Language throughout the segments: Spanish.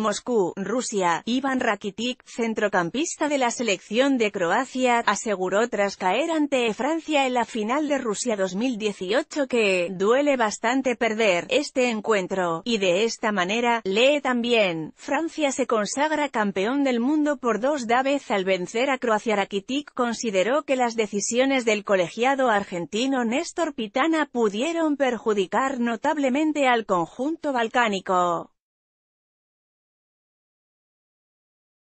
Moscú, Rusia. Iván Rakitic, centrocampista de la selección de Croacia, aseguró tras caer ante Francia en la final de Rusia 2018 que «duele bastante perder este encuentro, y de esta manera, lee también, Francia se consagra campeón del mundo por 2 veces al vencer a Croacia». Rakitic consideró que las decisiones del colegiado argentino Néstor Pitana pudieron perjudicar notablemente al conjunto balcánico.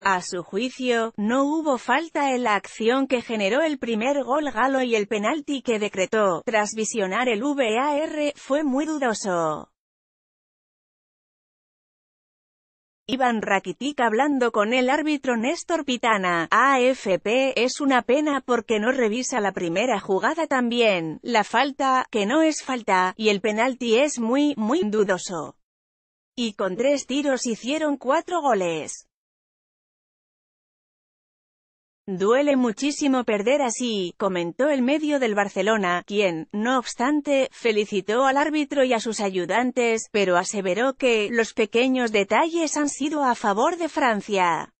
A su juicio, no hubo falta en la acción que generó el primer gol galo y el penalti que decretó, tras visionar el VAR, fue muy dudoso. Iván Rakitic hablando con el árbitro Néstor Pitana, AFP, es una pena porque no revisa la primera jugada también, la falta, que no es falta, y el penalti es muy, muy dudoso. Y con 3 tiros hicieron 4 goles. Duele muchísimo perder así, comentó el medio del Barcelona, quien, no obstante, felicitó al árbitro y a sus ayudantes, pero aseveró que, los pequeños detalles han sido a favor de Francia.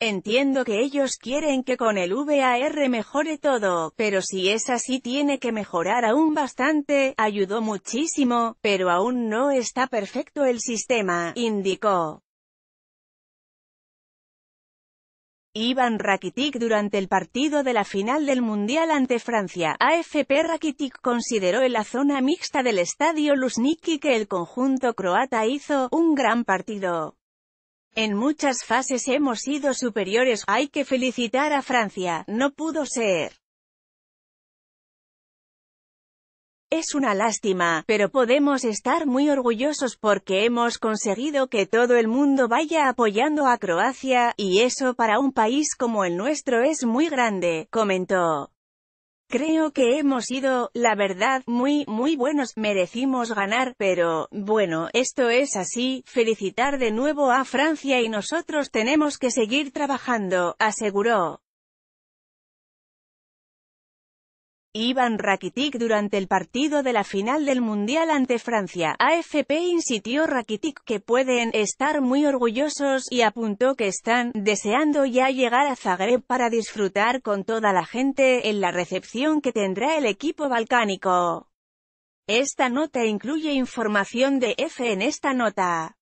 Entiendo que ellos quieren que con el VAR mejore todo, pero si es así tiene que mejorar aún bastante, ayudó muchísimo, pero aún no está perfecto el sistema, indicó. Iván Rakitic durante el partido de la final del Mundial ante Francia. AFP. Rakitic consideró en la zona mixta del estadio Luzniki que el conjunto croata hizo un gran partido. En muchas fases hemos sido superiores, hay que felicitar a Francia, no pudo ser. Es una lástima, pero podemos estar muy orgullosos porque hemos conseguido que todo el mundo vaya apoyando a Croacia, y eso para un país como el nuestro es muy grande, comentó. Creo que hemos sido, la verdad, muy, muy buenos, merecimos ganar, pero, bueno, esto es así, felicitar de nuevo a Francia y nosotros tenemos que seguir trabajando, aseguró. Iván Rakitic durante el partido de la final del Mundial ante Francia. AFP. Insistió Rakitic que pueden estar muy orgullosos y apuntó que están deseando ya llegar a Zagreb para disfrutar con toda la gente en la recepción que tendrá el equipo balcánico. Esta nota incluye información de EFE. En esta nota.